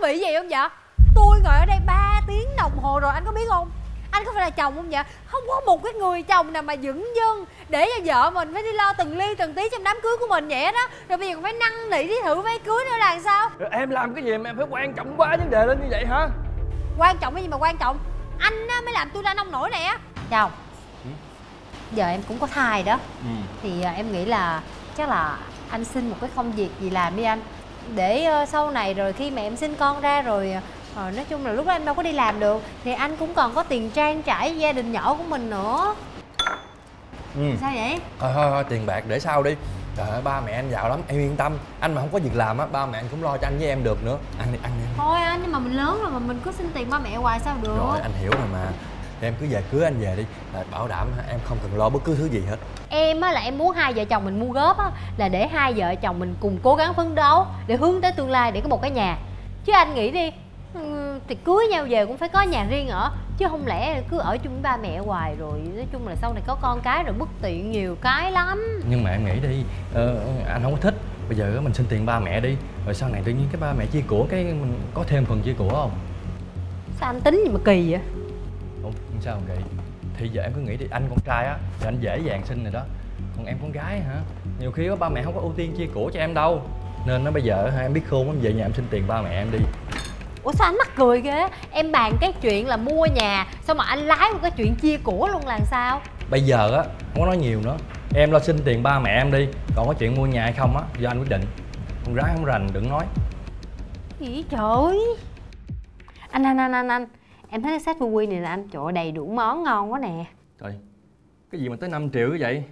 có bị gì không vậy? Tôi ngồi ở đây 3 tiếng đồng hồ rồi, anh có biết không? Anh có phải là chồng không vậy? Không có một cái người chồng nào mà dửng dưng để cho vợ mình phải đi lo từng ly từng tí trong đám cưới của mình vậy đó. Rồi bây giờ còn phải năn nỉ đi thử váy cưới nữa là sao? Rồi em làm cái gì mà em phải quan trọng quá vấn đề lên như vậy hả? Quan trọng cái gì mà quan trọng? Anh á, mới làm tôi ra nông nổi này á. Chồng, giờ em cũng có thai đó, thì em nghĩ là chắc là anh xin một cái công việc gì làm đi anh. Để sau này rồi khi mà em sinh con ra rồi, nói chung là lúc đó em đâu có đi làm được, thì anh cũng còn có tiền trang trải gia đình nhỏ của mình nữa. Sao vậy? Thôi tiền bạc để sau đi. Trời ơi, ba mẹ anh giàu lắm, em yên tâm. Anh mà không có việc làm á, ba mẹ anh cũng lo cho anh với em được nữa. Anh đi ăn đi. Thôi anh, nhưng mà mình lớn rồi mà mình cứ xin tiền ba mẹ hoài sao được. Rồi anh hiểu rồi mà. Em cứ về cưới anh về đi, là bảo đảm em không cần lo bất cứ thứ gì hết. Em á là em muốn hai vợ chồng mình mua góp á, là để hai vợ chồng mình cùng cố gắng phấn đấu để hướng tới tương lai, để có một cái nhà. Chứ anh nghĩ đi, thì cưới nhau về cũng phải có nhà riêng ở, chứ không lẽ cứ ở chung với ba mẹ hoài rồi nói chung là sau này có con cái rồi bất tiện nhiều cái lắm. Nhưng mà em nghĩ đi, anh không có thích, bây giờ mình xin tiền ba mẹ đi, rồi sau này tự nhiên cái ba mẹ chia của cái mình có thêm phần chia của không? Sao anh tính gì mà kỳ vậy? Ủa, sao không kỳ? Thì giờ em cứ nghĩ đi, anh con trai á thì anh dễ dàng sinh rồi đó, còn em con gái hả, nhiều khi ba mẹ không có ưu tiên chia của cho em đâu, nên nó bây giờ em biết khôn lắm, về nhà em xin tiền ba mẹ em đi. Ủa sao anh mắc cười ghê? Em bàn cái chuyện là mua nhà, sao mà anh lái một cái chuyện chia của luôn là sao? Bây giờ á, không có nói nhiều nữa, em lo xin tiền ba mẹ em đi, còn có chuyện mua nhà hay không á do anh quyết định. Con gái không rành đừng nói. Gì trời ơi. Anh em thấy cái sách vui này là anh, trời ơi, đầy đủ món ngon quá nè. Trời, cái gì mà tới 5 triệu như vậy?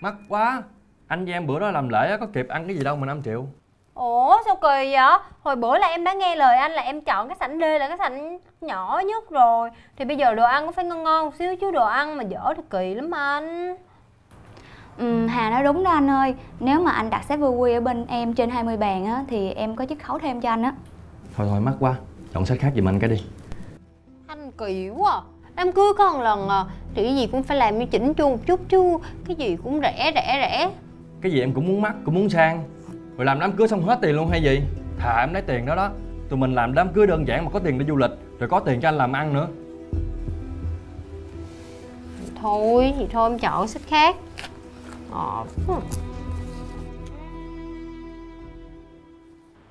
Mắc quá. Anh với em bữa đó làm lễ có kịp ăn cái gì đâu mà 5 triệu. Ủa sao kỳ vậy? Hồi bữa là em đã nghe lời anh là em chọn cái sảnh D là cái sảnh nhỏ nhất rồi. Thì bây giờ đồ ăn cũng phải ngon ngon một xíu chứ đồ ăn mà dở thì kỳ lắm anh. Hà nói đúng đó anh ơi. Nếu mà anh đặt set vui ở bên em trên 20 bàn á, thì em có chiết khấu thêm cho anh á. Thôi mắc quá, chọn sách khác giùm anh cái đi. Anh kỳ quá à. Em cứ có một lần à, thì cái gì cũng phải làm như chỉnh chu một chút chứ. Cái gì cũng rẻ. Cái gì em cũng muốn mắc, cũng muốn sang. Rồi làm đám cưới xong hết tiền luôn hay gì? Thà em lấy tiền đó đó, tụi mình làm đám cưới đơn giản mà có tiền để du lịch, rồi có tiền cho anh làm ăn nữa. Thôi thì thôi em chọn sách khác.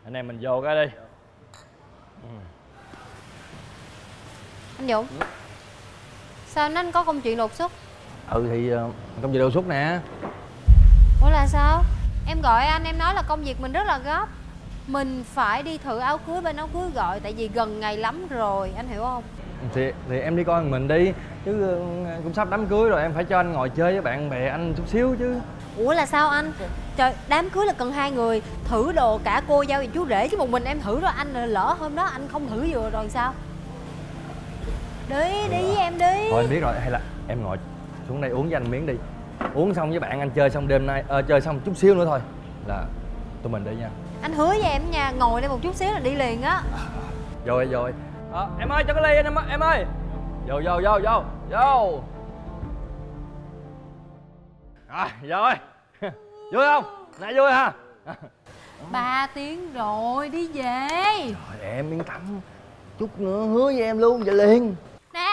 Anh em mình vô cái đi. Anh Dũng, sao anh có công chuyện đột xuất? Thì công việc đột xuất nè. Ủa là sao? Em gọi anh em nói là công việc mình rất là gấp, mình phải đi thử áo cưới bên áo cưới gọi, tại vì gần ngày lắm rồi, anh hiểu không? Thì em đi coi mình đi, chứ cũng sắp đám cưới rồi, em phải cho anh ngồi chơi với bạn bè anh chút xíu chứ. Ủa là sao anh? Trời, đám cưới là cần hai người, thử đồ cả cô dâu và chú rể, chứ một mình em thử rồi anh lỡ hôm đó anh không thử vừa rồi sao? Đi với em đi. Thôi em biết rồi, hay là em ngồi xuống đây uống với anh miếng đi. Uống xong với bạn anh chơi xong đêm nay, chơi xong chút xíu nữa thôi là tụi mình đi nha. Anh hứa với em nha, ngồi đây một chút xíu là đi liền á. Rồi em ơi cho cái ly anh em ơi. Vô rồi. Vui không? Nãy vui ha. 3 tiếng rồi đi về. Trời em yên tâm, chút nữa hứa với em luôn vậy liền. Nè,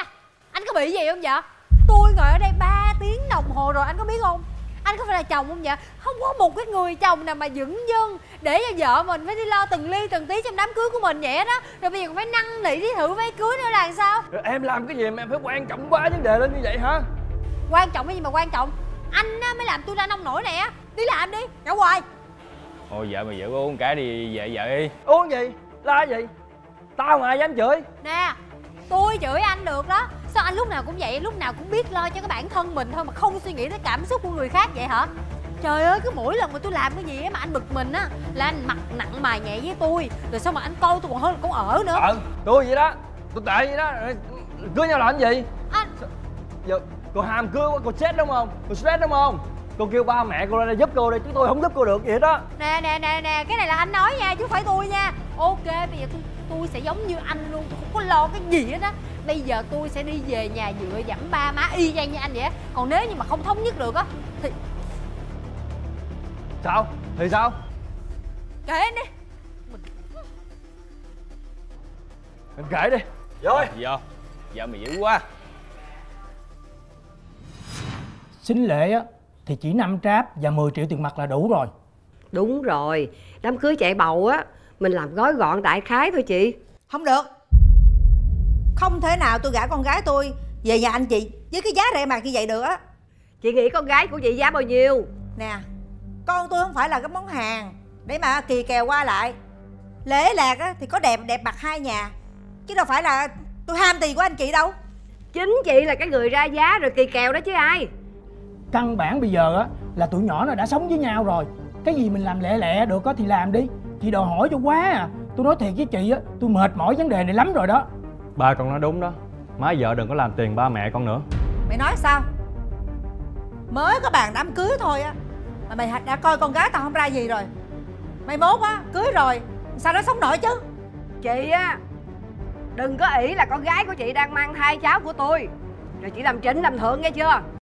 anh có bị gì không vậy? Tôi ngồi ở đây 3 tiếng đồng hồ rồi, anh có biết không? Anh có phải là chồng không vậy? Không có một cái người chồng nào mà dửng dưng để cho vợ mình phải đi lo từng ly từng tí trong đám cưới của mình vậy đó. Rồi bây giờ còn phải năn nỉ đi thử váy cưới nữa là sao? Rồi em làm cái gì mà em phải quan trọng quá vấn đề lên như vậy hả? Quan trọng cái gì mà quan trọng? Anh á, mới làm tôi ra nông nổi này á. Đi làm đi, nhậu hoài. Thôi vợ mày có uống cái đi về vợ đi. Uống gì? La gì? Tao mà ai dám chửi. Nè, tôi chửi anh được đó. Sao anh lúc nào cũng vậy, lúc nào cũng biết lo cho cái bản thân mình thôi mà không suy nghĩ tới cảm xúc của người khác vậy hả? Trời ơi, cứ mỗi lần mà tôi làm cái gì ấy mà anh bực mình á là anh mặt nặng mày nhẹ với tôi, rồi sao mà anh coi tôi còn hơn là con ở nữa. Tôi vậy đó, tôi tệ vậy đó. Cưới nhau là anh gì? Anh giờ cô ham cưới quá, cô chết đúng không? Cô stress đúng không? Cô kêu ba mẹ cô ra đây giúp cô đi, chứ tôi không giúp cô được gì hết đó. Nè, cái này là anh nói nha chứ không phải tôi nha. Ok, bây giờ tôi sẽ giống như anh luôn, tôi không có lo cái gì hết á. Bây giờ tôi sẽ đi về nhà dựa dẫm ba má y chang như anh vậy á. Còn nếu như mà không thống nhất được á thì... Sao? Thì sao? Kệ anh đi. Mình kể đi. Rồi. Vô. Vợ mày dữ quá. Sính lễ á thì chỉ 5 tráp và 10 triệu tiền mặt là đủ rồi. Đúng rồi. Đám cưới chạy bầu á, mình làm gói gọn đại khái thôi chị. Không được. Không thể nào tôi gả con gái tôi về nhà anh chị với cái giá rẻ mạt như vậy được á. Chị nghĩ con gái của chị giá bao nhiêu? Nè, con tôi không phải là cái món hàng để mà kỳ kèo qua lại. Lễ lạc á thì có đẹp đẹp mặt hai nhà, chứ đâu phải là tôi ham tiền của anh chị đâu. Chính chị là cái người ra giá rồi kỳ kèo đó chứ ai. Căn bản bây giờ á là tụi nhỏ nó đã sống với nhau rồi, cái gì mình làm lẹ lẹ được á thì làm đi. Chị đòi hỏi cho quá à. Tôi nói thiệt với chị á, tôi mệt mỏi vấn đề này lắm rồi đó. Ba con nói đúng đó. Má vợ đừng có làm tiền ba mẹ con nữa. Mày nói sao? Mới có bàn đám cưới thôi á mà mày đã coi con gái tao không ra gì rồi. Mày mốt á, cưới rồi sao nó sống nổi chứ? Chị á, đừng có ỷ là con gái của chị đang mang thai cháu của tôi. Rồi chị làm chỉnh làm thượng nghe chưa?